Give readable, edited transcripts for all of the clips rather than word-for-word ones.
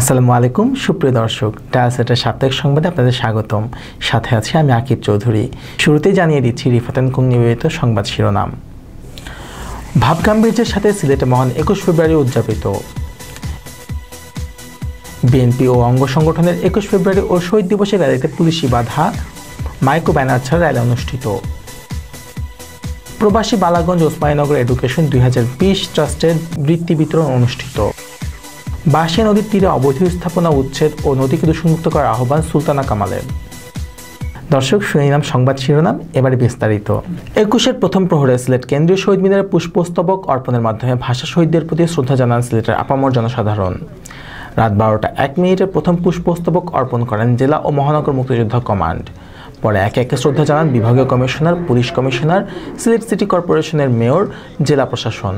আসসালামু আলাইকুম সুপ্রিয় দর্শক ডায়াল স্যাটের সাপ্তাহিক সংবাদে আপনাদের স্বাগতম সাথে আছি আমি আকিব চৌধুরী শুরুতেই জানিয়ে দিচ্ছি রিফাতান কুং নিবেদিত সংবাদ শিরোনাম ভাবগাম্ভীর্যের সাথে সিলেটে মহান 21 ফেব্রুয়ারি উদযাপিত বিএনপি ও অঙ্গ সংগঠনের 21 ফেব্রুয়ারি ও শহীদ দিবসের র্যালিতে পুলিশি বাধা মাইক্রো ব্যানার ছাড়া র্যালি অনুষ্ঠিত প্রবাসী বালাগঞ্জ ওসমানীনগর এডুকেশন 2020 ট্রাস্টের বৃত্তি বিতরণ অনুষ্ঠিত বাঁশিয়া নদীর তীরে অবৈধ স্থাপনা উচ্ছেদ ও নদীকে দূষণমুক্ত করার আহ্বান সুলতানা কামালের দর্শক শুনে নিলাম সংবাদ শিরোনাম এবারে বিস্তারিত 21 এর প্রথম প্রহরে সিলেট কেন্দ্রীয় শহীদ মিনারে পুষ্পস্তবক অর্পণের মাধ্যমে ভাষা শহীদদের প্রতি শ্রদ্ধা জানান সিলেটের আপামর জনসাধারণ রাত 12টা 1 মিনিটে প্রথম পুষ্পস্তবক অর্পণ করেন জেলা ও মহানগর মুক্তিযোদ্ধা কমান্ড পরে একে একে শ্রদ্ধা জানান বিভাগীয় commissioner police commissioner Sylhet city কর্পোরেশনের মেয়র জেলা প্রশাসন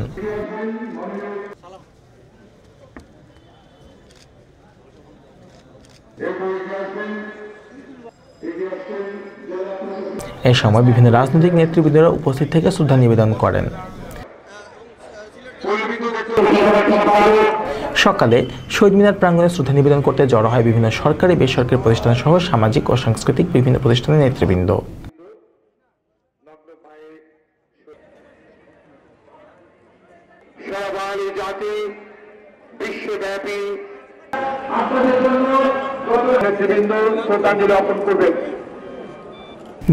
এই সময় বিভিন্ন রাজনৈতিক নেতৃবৃন্দরা উপস্থিত থেকে শ্রদ্ধা নিবেদন করেন সকালে শহীদ মিনার প্রাঙ্গণে শ্রদ্ধা নিবেদন করতে জড়ো হয় বিভিন্ন সরকারি বেসরকারি প্রতিষ্ঠান সহ সামাজিক ও সাংস্কৃতিক বিভিন্ন প্রতিষ্ঠানের নেতৃবৃন্দ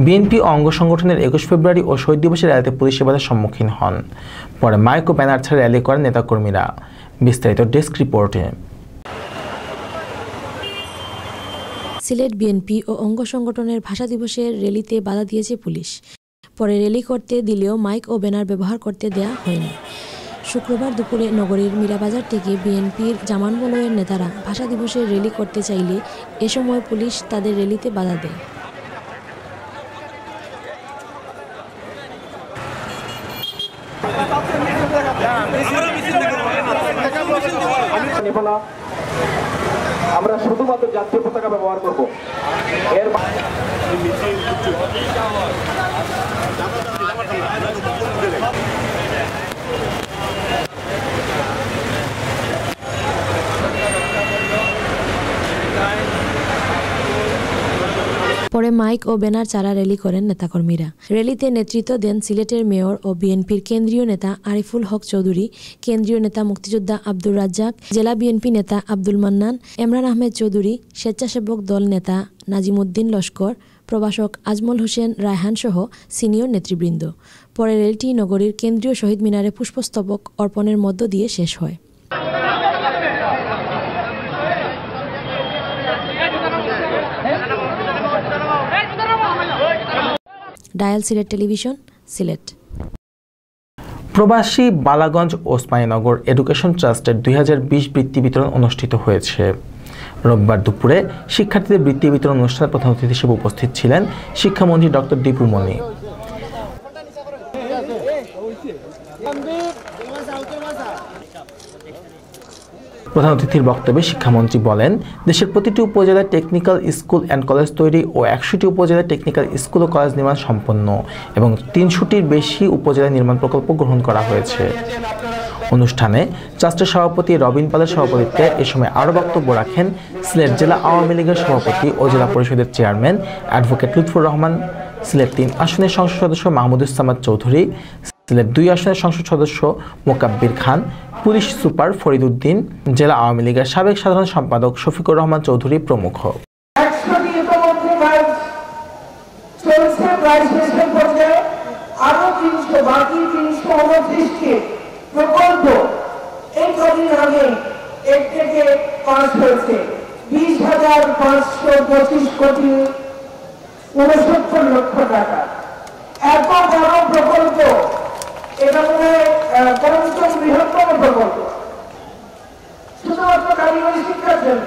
বিএনপি অঙ্গ সংগঠনের 21 ফেব্রুয়ারি ও শহীদ দিবসের র্যালিতে পুলিশি বাধার সম্মুখীন হন পরে মাইক ও ব্যানার ছাড়া র্যালি করেন নেতাকর্মীরা বিস্তারিত ডেস্ক রিপোর্টে সিলেট বিএনপি ও অঙ্গ সংগঠনের ভাষা দিবসের র্যালিতে বাধা দিয়েছে পুলিশ পরে র্যালি করতে দিলেও মাইক ও ব্যানার ব্যবহার করতে দেয়া হয়নি শুক্রবার দুপুরে নগরীর মীরাবাজার থেকে বিএনপির জামানবলয়ের নেতারা ভাষা দিবসের র্যালি করতে চাইলে এ সময় পুলিশ তাদের র্যালিতে বাধা দেয় আমরা শুধুমাত্র জাতীয় পতাকা ব্যবহার করব এর পরে মাইক ও ব্যানার ছাড়া র্যালি করেন নেতাকর্মীরা র্যালিতে নেতৃত্ব দেন সিলেটের মেয়র ও বিএনপির কেন্দ্রীয় নেতা আরিফুল হক চৌধুরী কেন্দ্রীয় নেতা মুক্তিযোদ্ধা আব্দুর রাজ্জাক জেলা বিএনপি নেতা আব্দুল মান্নান ইমরান আহমেদ চৌধুরী স্বেচ্ছাসেবক দল নেতা নাজিমউদ্দিন লস্কর প্রভাষক আজমল হোসেন রায়হান সহ সিনিয়র নেতৃবৃন্দ পরে র্যালিটি নগরীর কেন্দ্রীয় শহীদ মিনারে পুষ্পস্তবক অর্পণের মধ্য দিয়ে শেষ হয় डायल सिलेट टेलीविजन सिलेट प्रवासी बालागंज ओसमानीनगर एडुकेशन ट्रास्टर 2020 बृत्ति वितरण अनुष्ठित হয়েছে রোববার দুপুরে শিক্ষার্থীদের বৃত্তি বিতরণ অনুষ্ঠানে প্রধান অতিথি হিসেবে উপস্থিত ছিলেন শিক্ষামন্ত্রী ডক্টর দীপু মনি প্রধান অতিথির বক্তব্যে শিক্ষামন্ত্রী বলেন দেশের প্রতিটি উপজেলায় টেকনিক্যাল স্কুল অ্যান্ড কলেজ তৈরি ও 100টি উপজেলায় টেকনিক্যাল স্কুল ও কলেজ নির্মাণ সম্পন্ন এবং 300টির বেশি উপজেলায় নির্মাণ প্রকল্প গ্রহণ করা হয়েছে অনুষ্ঠানে ট্রাস্টের সভাপতি রবিন পালের সভাপতিত্বে এ সময় আরও বক্তব্য রাখেন সিলেট জেলা আওয়ামী লীগের সভাপতি ও জেলা পরিষদের চেয়ারম্যান অ্যাডভোকেট লুৎফুর রহমান সিলেট 3 আসনের সংসদ সদস্য মাহমুদুজ্জামান চৌধুরী সিলেট 2 আসনের সংসদ সদস্য মোকাব্বির খান পুলিশ সুপার ফরিদউদ্দিন জেলা আওয়ামী লীগের সাবেক সাধারণ সম্পাদক শফিকুর রহমান চৌধুরী প্রমুখ এটা মনে কর্মসূচি বৃহত্তম প্রকল্প শুধুমাত্র কারিগরি শিক্ষার জন্য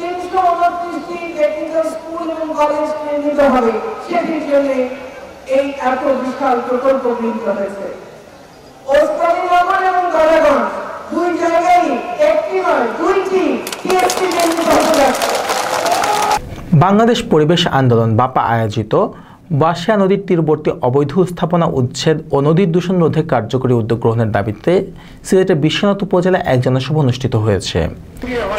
329টি টেকনিক্যাল স্কুল এবং কলেজ নির্মিত হবে সেটির জন্য এই এত বিশাল প্রকল্প গৃহীত হয়েছে ওসমানীনগর এবং বালাগঞ্জ দুই জায়গায় একটি নয় দুইটি টিএসসি কেন্দ্র বাংলাদেশ পরিবেশ আন্দোলন বাপা আয়োজিত বাঁশিয়া নদীর তীরবর্তী অবৈধ স্থাপনা উচ্ছেদ ও নদীর দূষণ রোধে কার্যকরী উদ্যোগ গ্রহণের দাবিতে সিলেটের বিশ্বনাথ উপজেলায় এক জনসভা অনুষ্ঠিত হয়েছে।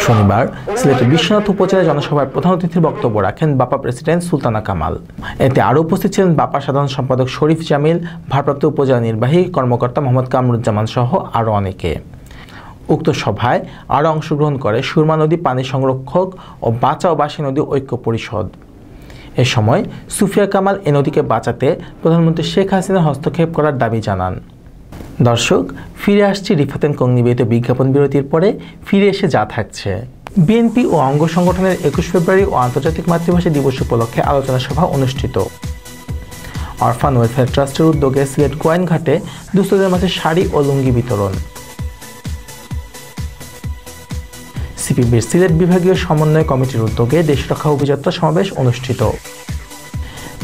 শনিবার সিলেটের বিশ্বনাথ উপজেলা জনসভায় প্রধান অতিথির বক্তব্য রাখেন বাপা প্রেসিডেন্ট সুলতানা কামাল। এতে আরও উপস্থিত ছিলেন বাপা সাধারণ সম্পাদক শরীফ জামিল, ভারপ্রাপ্ত উপজেলা নির্বাহী কর্মকর্তা মোহাম্মদ কামরুজ্জামান সহ আরও অনেকে। উক্ত সভায় আরও অংশগ্রহণ করে সুরমা নদী পানি সংরক্ষক ও বাঁচাও বাঁশি নদী ঐক্য পরিষদ। এ সময় সুফিয়া কামাল এ নদীকে বাঁচাতে প্রধানমন্ত্রী শেখ হাসিনার হস্তক্ষেপ করার দাবি জানান। দর্শক, ফিরে আসছি রিফাতেন কংনিবেদিত বিজ্ঞাপন বিরতির পরে। ফিরে এসে যা থাকছে: বিএনপি ও অঙ্গ সংগঠনের 21 ফেব্রুয়ারি ও আন্তর্জাতিক মাতৃভাষা দিবস উপলক্ষে আলোচনা সভা অনুষ্ঠিত। অরফান ওয়েলফেয়ার ট্রাস্টের উদ্যোগে সিলেট গোয়াইনঘাটে দুস্থদের মাঝে শাড়ি ও লুঙ্গি বিতরণ। সিপিবির সিলেট বিভাগীয় সমন্বয় কমিটির উদ্যোগে দেশরক্ষা অভিযাত্রা সমাবেশ অনুষ্ঠিত।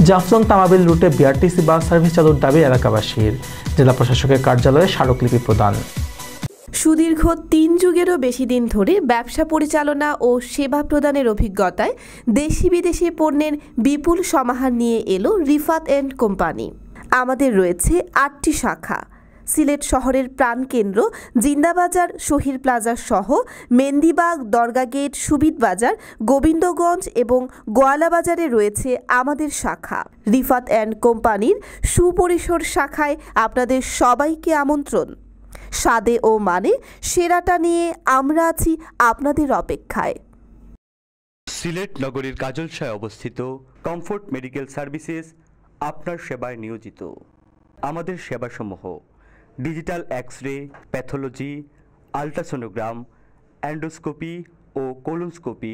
জাফলং তামাবিল রুটে বিআরটিসি বাস সার্ভিস চালুর দাবি এলাকাবাসীর। জেলা প্রশাসকের কার্যালয়ে স্মারকলিপি প্রদান। সুদীর্ঘ 3 যুগেরও বেশি দিন ধরে ব্যবসা পরিচালনা ও সেবা প্রদানের অভিজ্ঞতায় দেশি বিদেশি পণ্যের বিপুল সমাহার নিয়ে এলো রিফাত অ্যান্ড কোম্পানি। আমাদের রয়েছে 8টি শাখা। সিলেট শহরের প্রাণকেন্দ্র জিন্দাবাজার, শহীদ প্লাজা সহ মেন্দিবাগ, দরগা গেট, সুবিদ বাজার, গোবিন্দগঞ্জ এবং গোয়ালাবাজারে রয়েছে আমাদের শাখা। রিফাত অ্যান্ড কোম্পানির সুপরিসর শাখায় আপনাদের সবাইকে আমন্ত্রণ। স্বাদে ও মানে সেরাটা নিয়ে আমরা আছি আপনাদের অপেক্ষায়। সিলেট নগরীর কাজলশায় অবস্থিত কমফোর্ট মেডিকেল সার্ভিসেস আপনার সেবায় নিয়োজিত। আমাদের সেবাসমূহ digital x ray, pathology, ultrasonogram, endoscopy और colonoscopy,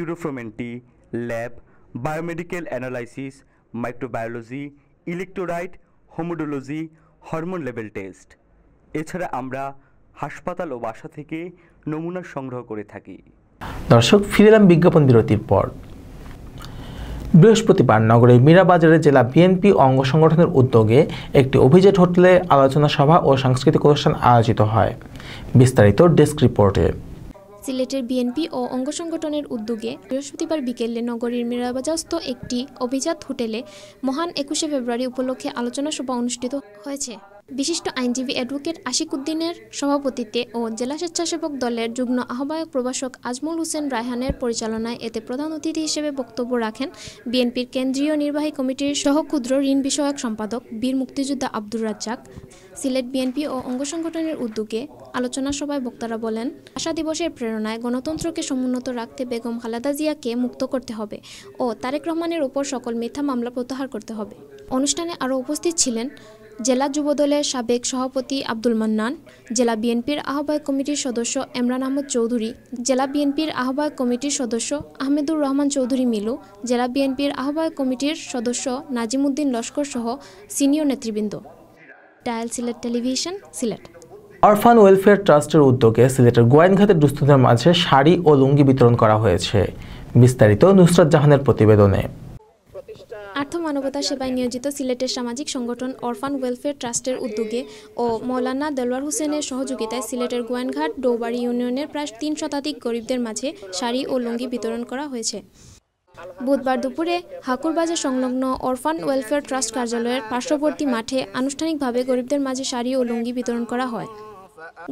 यूरोफ्रोमेंटी lab, biomedical analysis, microbiology, electrolyte, haematology, hormone level test. এছাড়া আমরা হাসপাতাল ও বাসা থেকে নমুনা সংগ্রহ করে থাকি। দর্শক, ফিরেলাম বিজ্ঞাপন বিরতির পর। বৃহস্পতিবার নগরের মীরাবাজারে জেলা বিএনপি অঙ্গ সংগঠনের উদ্যোগে একটি অভিজাত হোটেলে আলোচনা সভা ও সাংস্কৃতিক অনুষ্ঠান আয়োজিত হয়। বিস্তারিত ডেস্ক রিপোর্টে। সিলেটের বিএনপি ও অঙ্গ সংগঠনের উদ্যোগে বৃহস্পতিবার বিকেলে নগরীর মীরাবাজারস্থ একটি অভিজাত হোটেলে মহান 21শে ফেব্রুয়ারি উপলক্ষে আলোচনা সভা অনুষ্ঠিত হয়েছে। বিশিষ্ট আইনজীবী অ্যাডভোকেট আশিক উদ্দিনের সভাপতিত্বে ও জেলা স্বেচ্ছাসেবক দলের যুগ্ম আহ্বায়ক প্রভাষক আজমল হোসেন রায়হানের পরিচালনায় এতে প্রধান অতিথি হিসেবে বক্তব্য রাখেন বিএনপির কেন্দ্রীয় নির্বাহী কমিটির সহক্ষুদ্র ঋণ বিষয়ক সম্পাদক বীর মুক্তিযোদ্ধা আব্দুর রাজ্জাক। সিলেট বিএনপি ও অঙ্গ সংগঠনের উদ্যোগে আলোচনা সভায় বক্তারা বলেন, আশা দিবসের প্রেরণায় গণতন্ত্রকে সমুন্নত রাখতে বেগম খালেদা জিয়াকে মুক্ত করতে হবে ও তারেক রহমানের ওপর সকল মিথ্যা মামলা প্রত্যাহার করতে হবে। অনুষ্ঠানে আরও উপস্থিত ছিলেন জেলা যুবদলের সাবেক সভাপতি আব্দুল মান্নান, জেলা বিএনপির আহ্বায়ক কমিটির সদস্য এমরান আহমদ চৌধুরী, জেলা বিএনপির আহ্বায়ক কমিটির সদস্য আহমেদুর রহমান চৌধুরী মিলু, জেলা বিএনপির আহ্বায়ক কমিটির সদস্য নাজিম উদ্দিন লস্কর সহ সিনিয়র নেতৃবৃন্দ। Dial Sylhet television, Sylhet. Orphan welfare ট্রাস্টের উদ্যোগে সিলেটের গোয়াইনঘাটে দুস্থদের মাঝে শাড়ি ও লুঙ্গি বিতরণ করা হয়েছে। বিস্তারিত নুসরাত জাহানের প্রতিবেদনে। আর্থ মানবতা সেবায় নিয়োজিত সিলেটের সামাজিক সংগঠন অরফান ওয়েলফেয়ার ট্রাস্টের উদ্যোগে ও মৌলানা দেলোয়ার হোসেনের সহযোগিতায় সিলেটের গোয়াইনঘাট ডৌবাড়ি ইউনিয়নের প্রায় 3 শতাধিক গরিবদের মাঝে শাড়ি ও লুঙ্গি বিতরণ করা হয়েছে। বুধবার দুপুরে হাকুরবাজার সংলগ্ন অরফান ওয়েলফেয়ার ট্রাস্ট কার্যালয়ের পার্শ্ববর্তী মাঠে আনুষ্ঠানিকভাবে গরিবদের মাঝে শাড়ি ও লুঙ্গি বিতরণ করা হয়।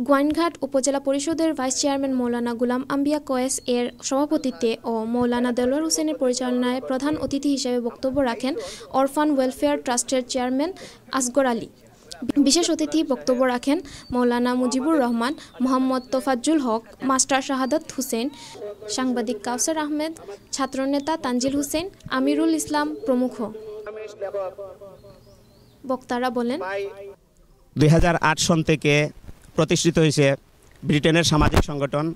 গোয়াইনঘাট উপজেলা পরিষদের ভাইস চেয়ারম্যান মৌলানা গুলাম আম্বিয়া কয়েস এর সভাপতিত্বে ও মৌলানা দেলোয়ার হোসেনের পরিচালনায় প্রধান অতিথি হিসেবে বক্তব্য রাখেন অরফান ওয়েলফেয়ার ট্রাস্টের চেয়ারম্যান আসগর আলী। বিশেষ অতিথি বক্তব্য রাখেন মৌলানা মুজিবুর রহমান, মোহাম্মদ তোফাজ্জুল হক, মাস্টার শাহাদাত হোসেন, সাংবাদিক কাউসার আহমেদ, ছাত্রনেতা তানজিল হোসেন, আমিরুল ইসলাম প্রমুখ। বক্তারা বলেন, 2008 সন থেকে প্রতিষ্ঠিত হয়েছে ব্রিটেনের সামাজিক সংগঠন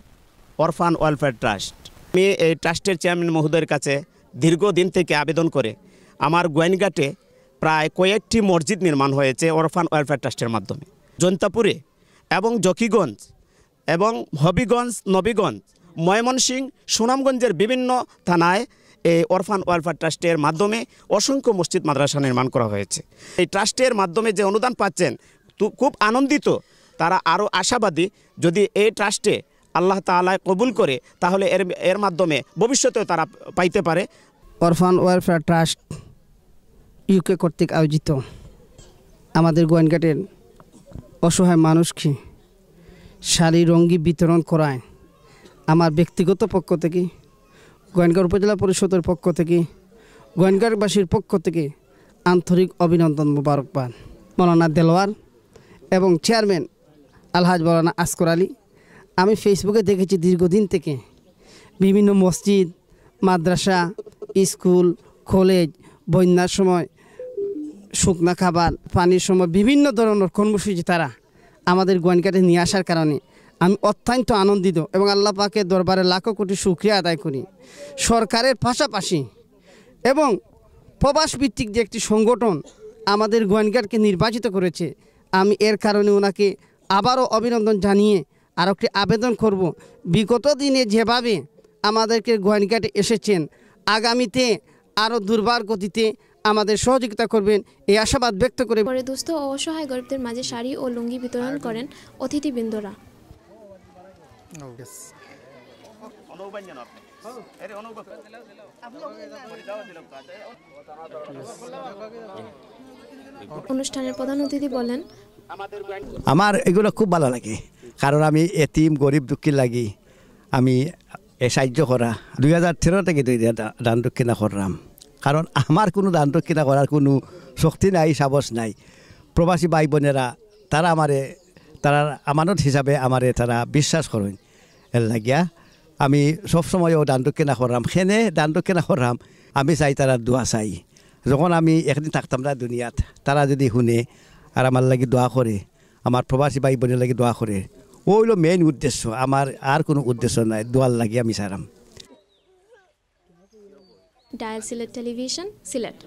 অরফান ওয়েলফেয়ার ট্রাস্ট। আমি এই ট্রাস্টের চেয়ারম্যান মহোদয়ের কাছে দীর্ঘদিন থেকে আবেদন করে আমার গোয়াইনঘাটে প্রায় কয়েকটি মসজিদ নির্মাণ হয়েছে অরফান ওয়েলফেয়ার ট্রাস্টের মাধ্যমে। জৈন্তাপুরে এবং জকিগঞ্জ এবং হবিগঞ্জ, নবীগঞ্জ, ময়মনসিংহ, সুনামগঞ্জের বিভিন্ন থানায় এই অরফান ওয়েলফেয়ার ট্রাস্টের মাধ্যমে অসংখ্য মসজিদ মাদ্রাসা নির্মাণ করা হয়েছে। এই ট্রাস্টের মাধ্যমে যে অনুদান পাচ্ছেন তো খুব আনন্দিত। তারা আরও আশাবাদী, যদি এই ট্রাস্টে আল্লাহ তাআলায় কবুল করে তাহলে এর মাধ্যমে ভবিষ্যতেও তারা পাইতে পারে। অরফান ওয়েলফেয়ার ট্রাস্ট ইউকে কর্তৃক আয়োজিত আমাদের গোয়েনঘাটের অসহায় মানুষকে শাড়ি রঙ্গি বিতরণ করায় আমার ব্যক্তিগত পক্ষ থেকে গোয়েনঘাট উপজেলা পরিষদের পক্ষ থেকে গোয়েনঘাটবাসীর পক্ষ থেকে আন্তরিক অভিনন্দন মোবারকবাদ। মৌলানা দেলোয়ার এবং চেয়ারম্যান আলহাজ মৌলানা আসগর আলী, আমি ফেসবুকে দেখেছি দীর্ঘদিন থেকে বিভিন্ন মসজিদ মাদ্রাসা স্কুল কলেজ বন্যার সময় শুকনা খাবার পানির সময় বিভিন্ন ধরনের কর্মসূচি তারা আমাদের গোয়েনঘাটে নিয়ে আসার কারণে আমি অত্যন্ত আনন্দিত এবং আল্লাহ পাকের দরবারে লাখো কোটি শুকরিয়া আদায় করি। সরকারের পাশাপাশি এবং প্রবাস ভিত্তিক যে একটি সংগঠন আমাদের গোয়েনঘাটকে নির্বাচিত করেছে, আমি এর কারণে ওনাকে আবারও অভিনন্দন জানিয়ে আরও একটি আবেদন করব, বিগত দিনে যেভাবে আমাদেরকে গোয়েনঘাটে এসেছেন আগামীতে আরও দুর্বার গতিতে আমাদের সহযোগিতা করবেন এই আশাবাদ ব্যক্ত করে পরে দুস্থ ও অসহায় গরিবদের মাঝে শাড়ি ও লুঙ্গি বিতরণ করেন অতিথিবৃন্দরা। অনুষ্ঠানের প্রধান অতিথি বলেন, আমার এগুলো খুব ভালো লাগে, কারণ আমি এতিম গরিব দুঃখী লাগি আমি এ সাহায্য করা 2013 থেকে দান দক্ষিণা করলাম, কারণ আমার কোনো দান দক্ষিণা করার কোনো শক্তি নাই সাহস নাই। প্রবাসী ভাই বোনেরা তারা আমারে তারা আমানত হিসাবে আমারে তারা বিশ্বাস করেন, এর লাগিয়া আমি সবসময়ও দান দক্ষিণা করলাম। সেনে দান দক্ষিণা করলাম আমি চাই তারা দোয়া চাই, যখন আমি একদিন থাকতাম না দুনিয়াত তারা যদি শুনে আর আমার লাগে দোয়া করে আমার প্রবাসী ভাই বোনের লাগে দোয়া করে, ও হইল মেইন উদ্দেশ্য, আমার আর কোনো উদ্দেশ্য নাই, দোয়ার লাগে আমি সারাম। Dial Sylhet television Sylhet.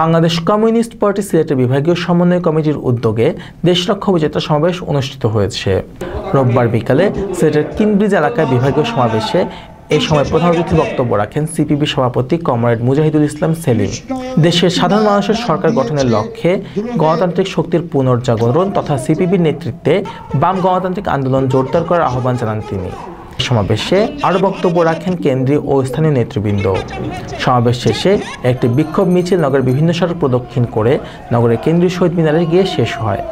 Bangladesh communist party সিলেটের বিভাগীয় সমন্বয় কমিটির উদ্যোগে দেশরক্ষা বিজেতা সমাবেশ অনুষ্ঠিত হয়েছে রোববার বিকালে সিলেটের কিনব্রিজ এলাকায়। বিভাগীয় সমাবেশে এই সময় প্রধান অতিথি বক্তব্য রাখেন সিপিবি সভাপতি কমরেড মুজাহিদুল ইসলাম সেলিম। দেশের সাধারণ মানুষের সরকার গঠনের লক্ষ্যে গণতান্ত্রিক শক্তির পুনর্জাগরণ তথা সিপিবির নেতৃত্বে বাম গণতান্ত্রিক আন্দোলন জোরদার করার আহ্বান জানান তিনি। সমাবেশে আরও বক্তব্য রাখেন কেন্দ্রীয় ও স্থানীয় নেতৃবৃন্দ। সমাবেশ শেষে একটি বিক্ষোভ মিছিল নগরের বিভিন্ন সড়ক প্রদক্ষিণ করে নগরের কেন্দ্রীয় শহীদ মিনারে গিয়ে শেষ হয়।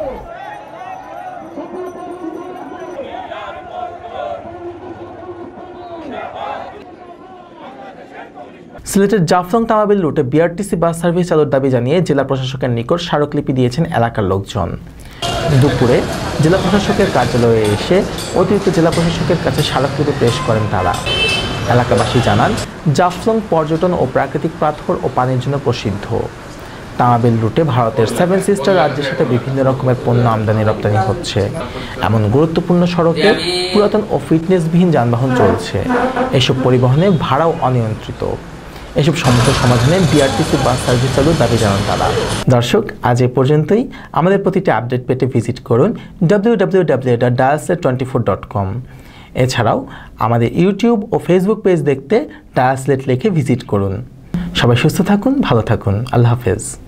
সিলেটের জাফলং তামাবিল রুটে বিআরটিসি বাস সার্ভিস চালুর দাবি জানিয়ে জেলা প্রশাসকের নিকট স্মারকলিপি দিয়েছেন এলাকার লোকজন। দুপুরে জেলা প্রশাসকের কার্যালয়ে এসে অতিরিক্ত জেলা প্রশাসকের কাছে স্মারকলিপি পেশ করেন তারা। এলাকাবাসী জানান, জাফলং পর্যটন ও প্রাকৃতিক পাথর ও পানির জন্য প্রসিদ্ধ। তামাবিল রুটে ভারতের সেভেন সিস্টার রাজ্যের সাথে বিভিন্ন রকমের পণ্য আমদানি রপ্তানি হচ্ছে। এমন গুরুত্বপূর্ণ সড়কে পুরাতন ও ফিটনেসবিহীন যানবাহন চলছে, এসব পরিবহনে ভাড়াও অনিয়ন্ত্রিত। এসব সমস্যার সমাধানে বিআরটিসি বাস সার্ভিস চালুর দাবি জানান তারা। দর্শক, আজ এ পর্যন্তই। আমাদের প্রতিটি আপডেট পেতে ভিজিট করুন www.dialsylhet24.com। এছাড়াও আমাদের ইউটিউব ও ফেসবুক পেজ দেখতে ডায়াল সিলেট লিখে ভিজিট করুন। সবাই সুস্থ থাকুন, ভালো থাকুন, আল্লাহ হাফেজ।